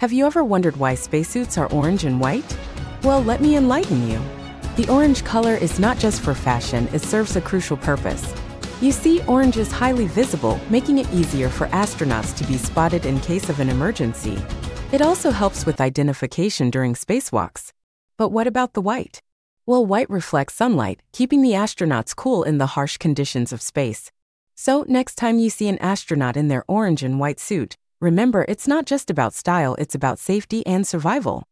Have you ever wondered why spacesuits are orange and white? Well, let me enlighten you. The orange color is not just for fashion, it serves a crucial purpose. You see, orange is highly visible, making it easier for astronauts to be spotted in case of an emergency. It also helps with identification during spacewalks. But what about the white? Well, white reflects sunlight, keeping the astronauts cool in the harsh conditions of space. So, next time you see an astronaut in their orange and white suit, remember, it's not just about style, it's about safety and survival.